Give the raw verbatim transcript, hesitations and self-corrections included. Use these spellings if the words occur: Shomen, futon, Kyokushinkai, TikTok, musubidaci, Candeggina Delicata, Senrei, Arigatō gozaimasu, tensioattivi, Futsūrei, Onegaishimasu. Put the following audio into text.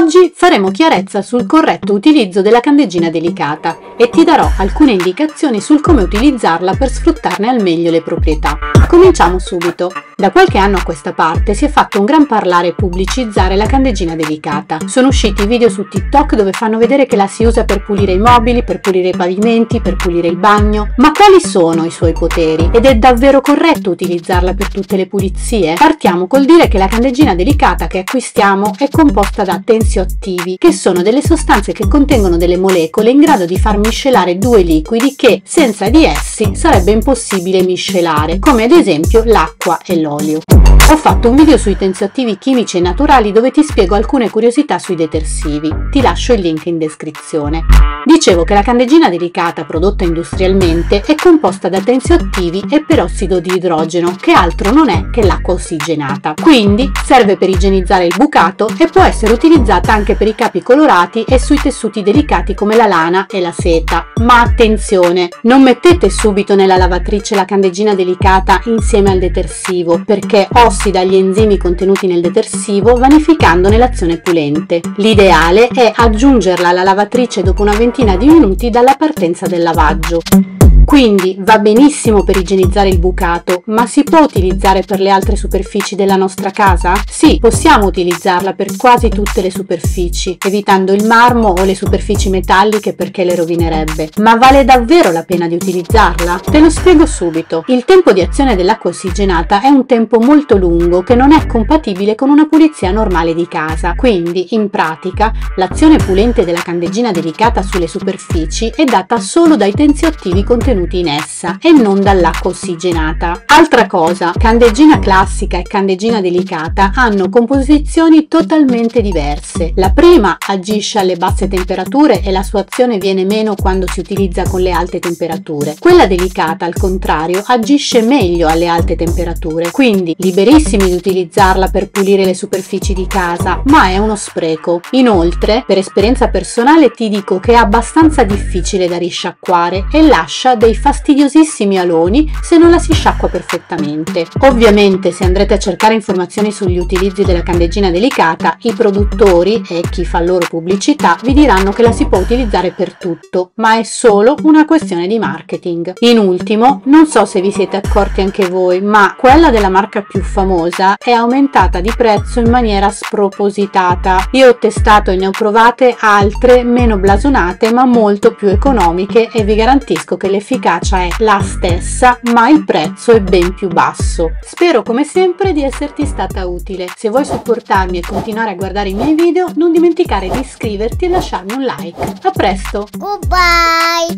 Oggi faremo chiarezza sul corretto utilizzo della candeggina delicata e ti darò alcune indicazioni sul come utilizzarla per sfruttarne al meglio le proprietà. Cominciamo subito. Da qualche anno a questa parte si è fatto un gran parlare e pubblicizzare la candeggina delicata. Sono usciti video su TikTok dove fanno vedere che la si usa per pulire i mobili, per pulire i pavimenti, per pulire il bagno. Ma quali sono i suoi poteri? Ed è davvero corretto utilizzarla per tutte le pulizie? Partiamo col dire che la candeggina delicata che acquistiamo è composta da tensioattivi, che sono delle sostanze che contengono delle molecole in grado di far miscelare due liquidi che senza di essi sarebbe impossibile miscelare, come ad esempio l'acqua e l'olio. Ho fatto un video sui tensioattivi chimici e naturali dove ti spiego alcune curiosità sui detersivi, ti lascio il link in descrizione. Dicevo che la candeggina delicata prodotta industrialmente è composta da tensioattivi e perossido di idrogeno, che altro non è che l'acqua ossigenata, quindi serve per igienizzare il bucato e può essere utilizzata anche per i capi colorati e sui tessuti delicati come la lana e la seta. Ma attenzione, non mettete subito nella lavatrice la candeggina delicata insieme al detersivo, perché ossida gli enzimi contenuti nel detersivo vanificandone l'azione pulente. L'ideale è aggiungerla alla lavatrice dopo una ventina di minuti dalla partenza del lavaggio. Quindi va benissimo per igienizzare il bucato, ma si può utilizzare per le altre superfici della nostra casa? Sì, possiamo utilizzarla per quasi tutte le superfici, evitando il marmo o le superfici metalliche perché le rovinerebbe. Ma vale davvero la pena di utilizzarla? Te lo spiego subito. Il tempo di azione dell'acqua ossigenata è un tempo molto lungo che non è compatibile con una pulizia normale di casa, quindi in pratica l'azione pulente della candeggina delicata sulle superfici è data solo dai tensioattivi contenuti in essa e non dall'acqua ossigenata. Altra cosa, candeggina classica e candeggina delicata hanno composizioni totalmente diverse. La prima agisce alle basse temperature e la sua azione viene meno quando si utilizza con le alte temperature. Quella delicata, al contrario, agisce meglio alle alte temperature, quindi liberissimi di utilizzarla per pulire le superfici di casa, ma è uno spreco. Inoltre, per esperienza personale ti dico che è abbastanza difficile da risciacquare e lascia dei fastidiosissimi aloni se non la si sciacqua perfettamente. Ovviamente, se andrete a cercare informazioni sugli utilizzi della candeggina delicata, i produttori e chi fa loro pubblicità vi diranno che la si può utilizzare per tutto, ma è solo una questione di marketing. In ultimo, non so se vi siete accorti anche voi, ma quella della marca più famosa è aumentata di prezzo in maniera spropositata. Io ho testato e ne ho provate altre meno blasonate ma molto più economiche e vi garantisco che le l'efficacia è la stessa, ma il prezzo è ben più basso. Spero come sempre di esserti stata utile. Se vuoi supportarmi e continuare a guardare i miei video, non dimenticare di iscriverti e lasciarmi un like. A presto! Goodbye!